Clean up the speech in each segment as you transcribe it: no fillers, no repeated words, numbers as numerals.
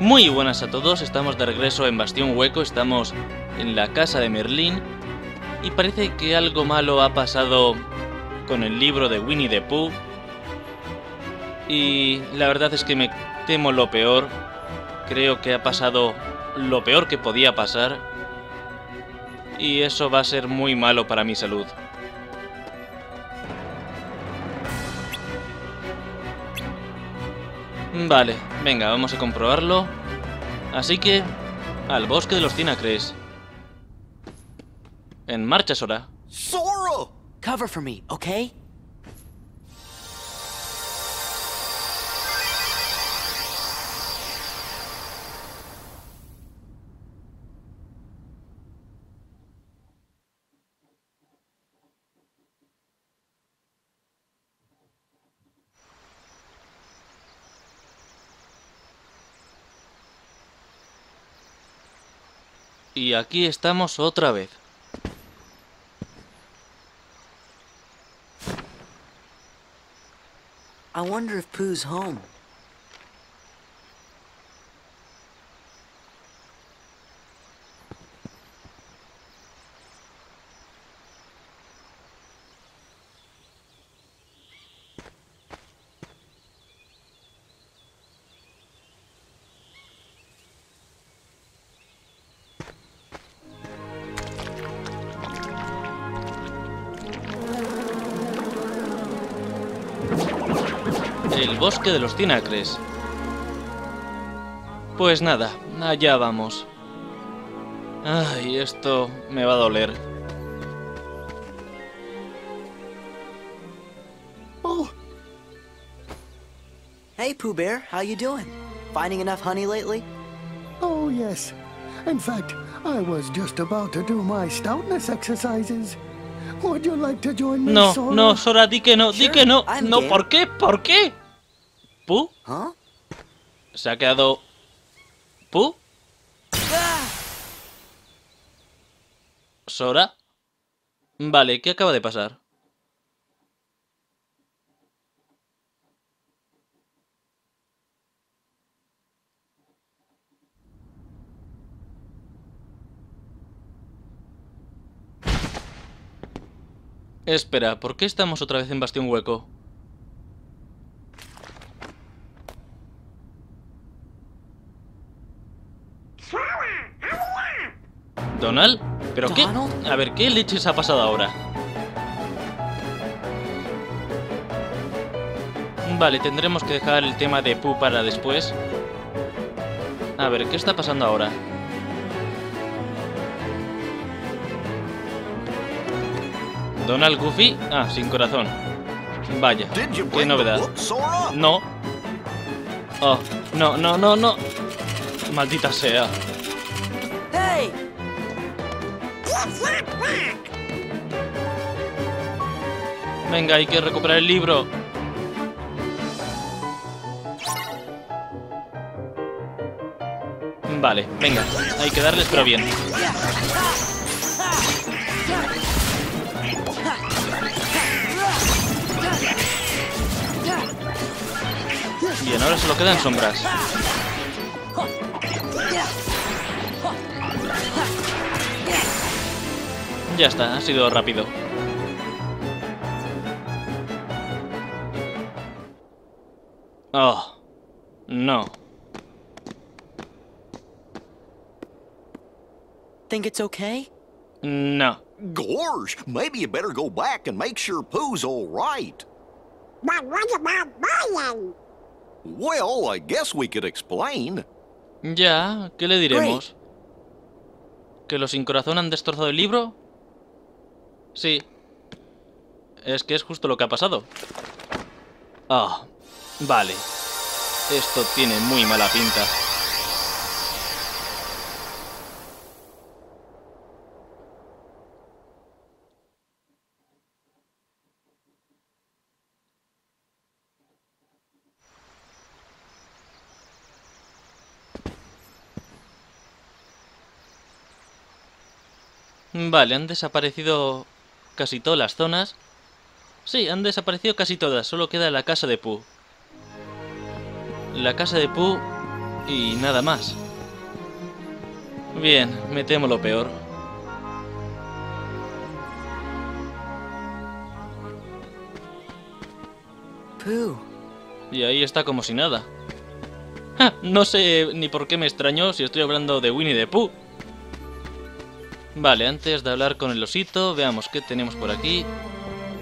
Muy buenas a todos, estamos de regreso en Bastión Hueco, estamos en la casa de Merlín y parece que algo malo ha pasado con el libro de Winnie the Pooh y la verdad es que me temo lo peor, creo que ha pasado lo peor que podía pasar y eso va a ser muy malo para mi salud. Vale, venga, vamos a comprobarlo. Así que, al bosque de los Tinacres. En marcha, Sora. ¡Sora! Cover for me, ¿ok? Y aquí estamos otra vez. I wonder if Pooh's home. El bosque de los Tinacres. Pues nada, allá vamos. Ay, esto me va a doler. Oh. Hey, Pooh Bear, how you doing? Finding enough honey lately? Oh, yes. In fact, I was just about to do my stoutness exercises. Would you like to join me, Sora? No, no, Sora, di que no, di que no. No, ¿por qué? ¿Por qué? ¿Pooh? ¿Se ha quedado Pooh? ¿Sora? Vale, ¿qué acaba de pasar? Espera, ¿por qué estamos otra vez en Bastión Hueco? ¿Donald? ¿Pero qué? A ver, ¿qué leches ha pasado ahora? Vale, tendremos que dejar el tema de Pooh para después. A ver, ¿qué está pasando ahora? Donald, Goofy... Ah, sin corazón. Vaya, qué novedad. No. Oh, no, no, no, no. Maldita sea. Venga, hay que recuperar el libro. Vale, venga. Hay que darles, pero bien. Bien, ahora se lo quedan sombras. Ya está, ha sido rápido. Oh, no. Think it's okay? No. Gorge, maybe you better go back and make sure Pooh's all right. But what about Brian? Well, I guess we could explain. Ya, ¿qué le diremos? ¿Que los sin corazón han destrozado el libro? Sí. Es que es justo lo que ha pasado. Ah, vale. Esto tiene muy mala pinta. Vale, han desaparecido casi todas las zonas. Sí, han desaparecido casi todas, solo queda la casa de Pooh. La casa de Pooh y nada más. Bien, me temo lo peor. Pooh. Y ahí está como si nada. ¡Ja! No sé ni por qué me extrañó si estoy hablando de Winnie the Pooh. Vale, antes de hablar con el osito, veamos qué tenemos por aquí.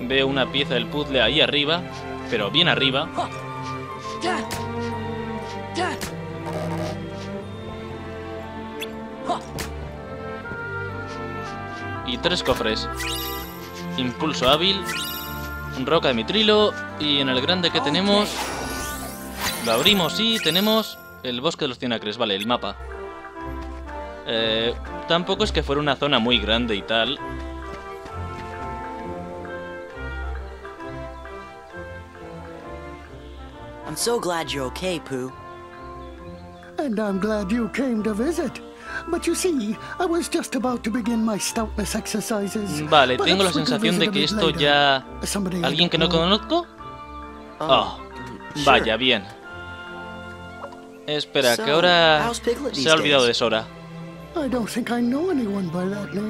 Veo una pieza del puzzle ahí arriba, pero bien arriba. Y tres cofres. Impulso hábil, roca de mitrilo, y en el grande que tenemos... Lo abrimos y tenemos el bosque de los Tinacres, vale, el mapa. Tampoco es que fuera una zona muy grande y tal. I'm so glad you're okay, Pooh. And I'm glad you came to visit. But you see, I was just about to begin my stoutness exercises. Vale, tengo la sensación de que esto ya... ¿Alguien que no conozco? Oh, vaya, bien. Espera, que ahora se ha olvidado de Sora.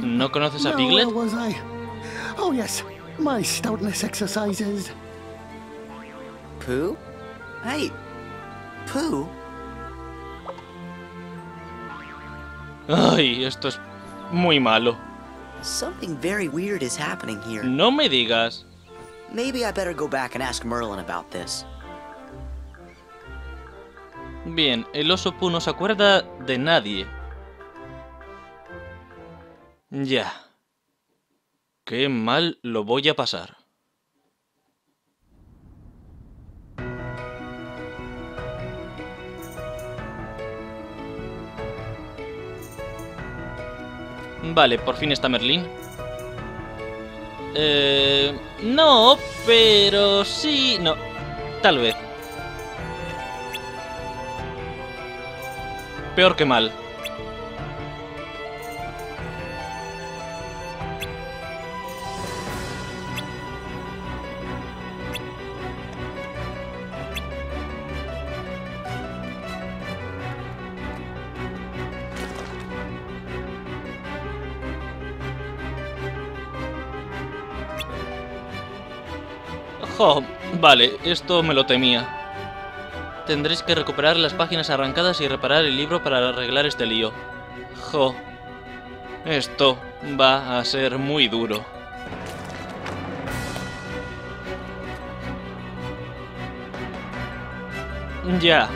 ¿No conoces a Piglet? Oh, yes, my stoutness exercises. Pooh? Hey, Pooh. Ay, esto es muy malo. Something very weird is happening here. No me digas. Maybe I better go back and ask Merlin about this. Bien, el oso Pooh no se acuerda de nadie. Ya. Qué mal lo voy a pasar. Vale, por fin está Merlín. No, pero sí... No, tal vez. Peor que mal. Oh, vale, esto me lo temía. Tendréis que recuperar las páginas arrancadas y reparar el libro para arreglar este lío. Jo. Esto va a ser muy duro. Ya.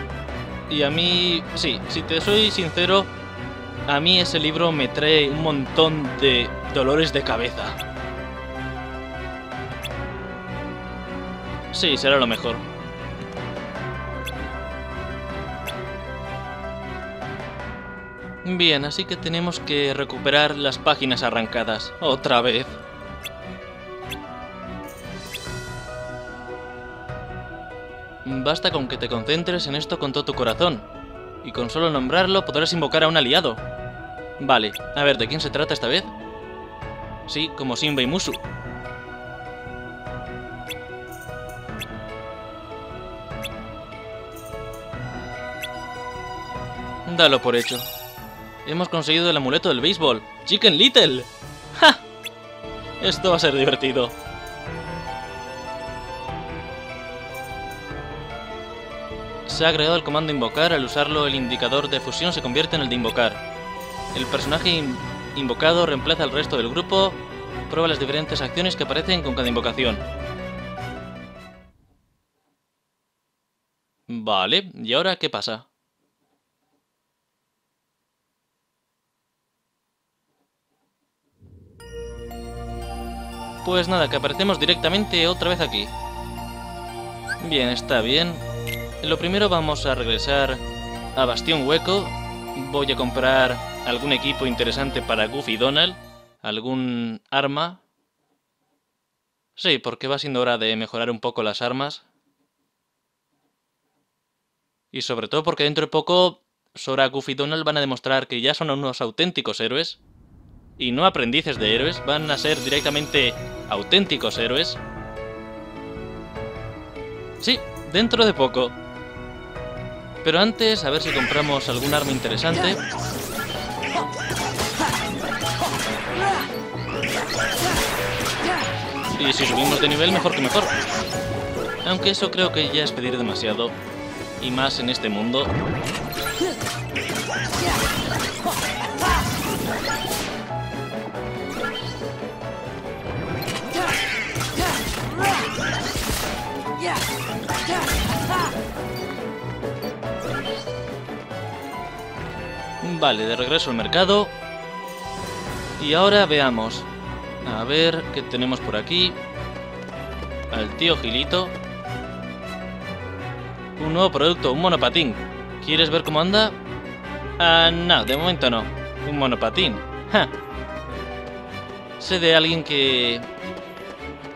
Y a mí... Sí, si te soy sincero, a mí ese libro me trae un montón de dolores de cabeza. Sí, será lo mejor. Bien, así que tenemos que recuperar las páginas arrancadas. Otra vez. Basta con que te concentres en esto con todo tu corazón. Y con solo nombrarlo podrás invocar a un aliado. Vale, a ver, ¿de quién se trata esta vez? Sí, como Simba y Musu. Dalo por hecho. Hemos conseguido el amuleto del béisbol. ¡Chicken Little! ¡Ja! Esto va a ser divertido. Se ha agregado el comando invocar. Al usarlo, el indicador de fusión se convierte en el de invocar. El personaje invocado reemplaza al resto del grupo. Prueba las diferentes acciones que aparecen con cada invocación. Vale, ¿y ahora qué pasa? Pues nada, que aparecemos directamente otra vez aquí. Bien, está bien. Lo primero vamos a regresar a Bastión Hueco. Voy a comprar algún equipo interesante para Goofy y Donald. Algún arma. Sí, porque va siendo hora de mejorar un poco las armas. Y sobre todo porque dentro de poco Sora, Goofy y Donald van a demostrar que ya son unos auténticos héroes. Y no aprendices de héroes, van a ser directamente auténticos héroes. Sí, dentro de poco. Pero antes, a ver si compramos algún arma interesante. Y si subimos de nivel, mejor que mejor. Aunque eso creo que ya es pedir demasiado. Y más en este mundo. Vale, de regreso al mercado. Y ahora veamos. A ver, ¿qué tenemos por aquí? Al tío Gilito. Un nuevo producto, un monopatín. ¿Quieres ver cómo anda? Ah, no, de momento no. Un monopatín. ¡Ja! Sé de alguien que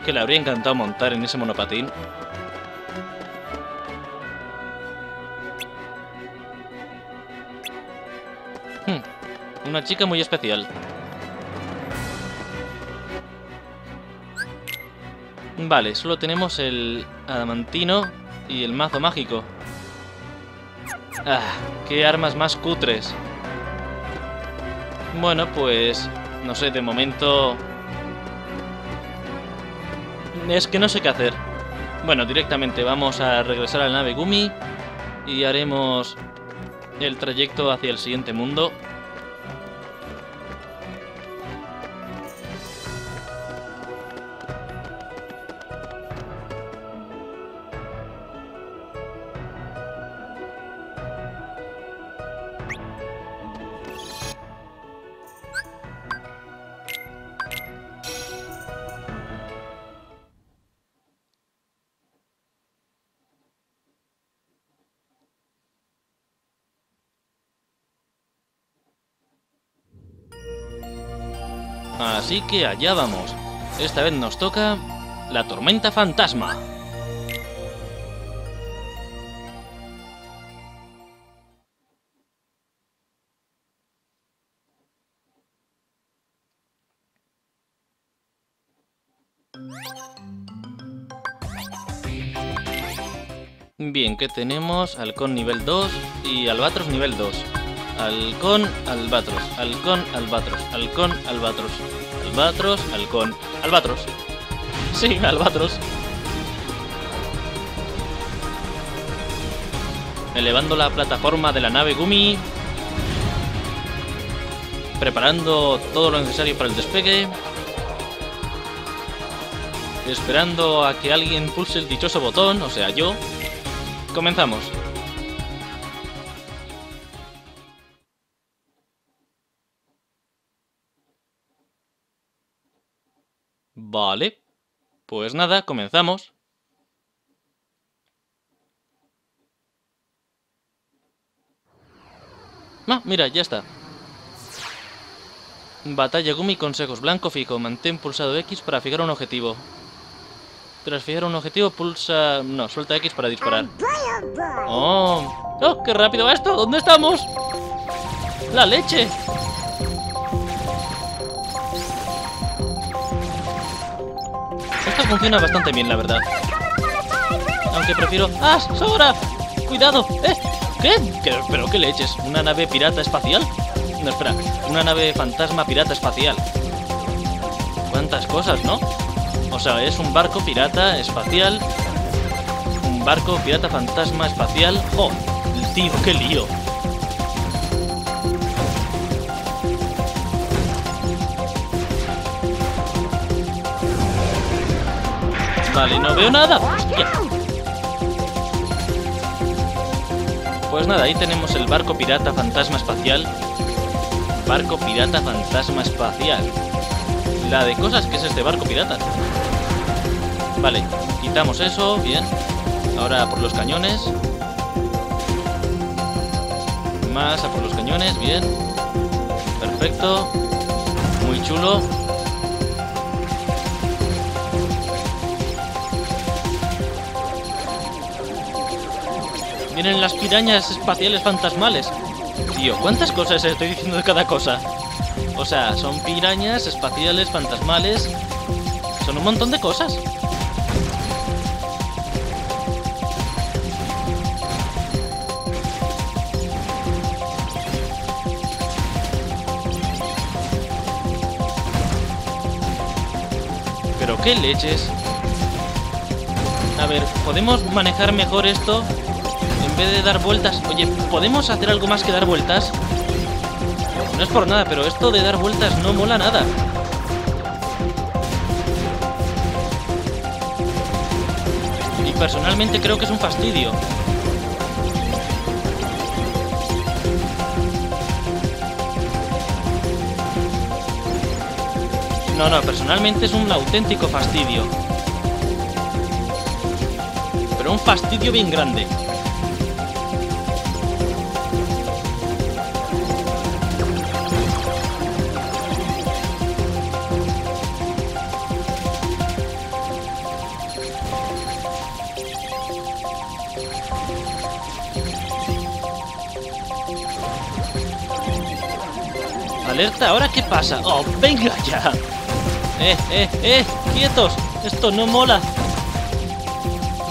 le habría encantado montar en ese monopatín. Una chica muy especial. Vale, solo tenemos el adamantino y el mazo mágico. ¡Ah! ¡Qué armas más cutres! Bueno, pues... no sé, de momento... es que no sé qué hacer. Bueno, directamente vamos a regresar a la nave Gumi y haremos el trayecto hacia el siguiente mundo. Así que allá vamos. Esta vez nos toca la tormenta fantasma. Bien, ¿qué tenemos? Halcón nivel 2 y albatros nivel 2. Halcón, albatros, halcón, albatros, halcón, albatros, albatros, halcón, albatros. Sí, albatros. Elevando la plataforma de la nave Gumi. Preparando todo lo necesario para el despegue. Esperando a que alguien pulse el dichoso botón, o sea, yo. Comenzamos. Vale, pues nada, comenzamos. Ah, mira, ya está. Batalla Gumi, consejos, blanco fijo, mantén pulsado X para fijar un objetivo. Tras fijar un objetivo, pulsa... no, suelta X para disparar. ¡Oh! ¡Oh, qué rápido va esto! ¿Dónde estamos? ¡La leche! Esto funciona bastante bien, la verdad. Aunque prefiero... ¡Ah, Sora! ¡Cuidado! ¿Qué? ¿Pero qué leches? ¿Una nave pirata espacial? No, espera. Una nave fantasma pirata espacial. ¿Cuántas cosas, no? O sea, es un barco pirata espacial. Un barco pirata fantasma espacial. ¡Oh! Tío, qué lío. Vale, no veo nada. ¡Hostia! Pues nada, ahí tenemos el barco pirata fantasma espacial. Barco pirata fantasma espacial. La de cosas que es este barco pirata. Vale, quitamos eso, bien. Ahora a por los cañones. Más a por los cañones, bien. Perfecto. Muy chulo. ¡Vienen las pirañas espaciales fantasmales! Tío, ¿cuántas cosas estoy diciendo de cada cosa? O sea, son pirañas espaciales fantasmales... son un montón de cosas. ¡Qué leches! A ver, ¿podemos manejar mejor esto? En vez de dar vueltas... Oye, ¿podemos hacer algo más que dar vueltas? No es por nada, pero esto de dar vueltas no mola nada. Y personalmente creo que es un fastidio. No, no, personalmente es un auténtico fastidio. Pero un fastidio bien grande. Alerta, ¿ahora qué pasa? ¡Oh, venga ya! ¡Quietos! Esto no mola.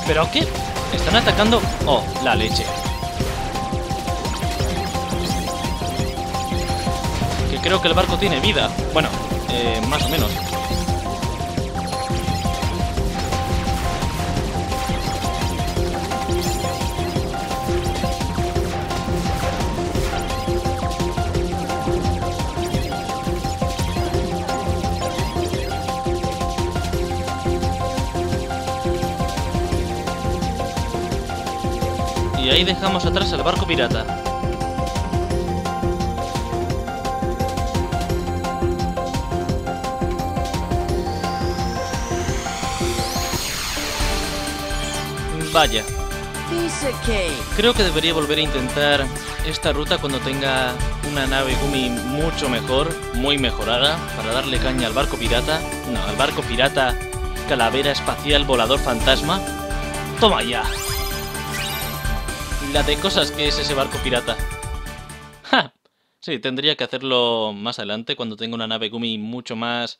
¿Pero qué? ¿Están atacando? ¡Oh, la leche! Que creo que el barco tiene vida. Bueno, más o menos. Y ahí dejamos atrás al barco pirata. Vaya. Creo que debería volver a intentar esta ruta cuando tenga una nave Gumi mucho mejor, muy mejorada, para darle caña al barco pirata. No, al barco pirata calavera espacial volador fantasma. ¡Toma ya! La de cosas que es ese barco pirata. ¡Ja! Sí, tendría que hacerlo más adelante cuando tenga una nave Gumi mucho más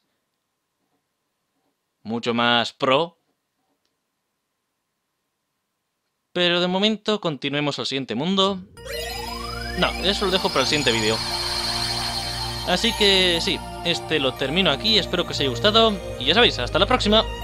pro. Pero de momento continuemos al siguiente mundo. No, eso lo dejo para el siguiente vídeo. Así que sí, este lo termino aquí. Espero que os haya gustado. Y ya sabéis, hasta la próxima.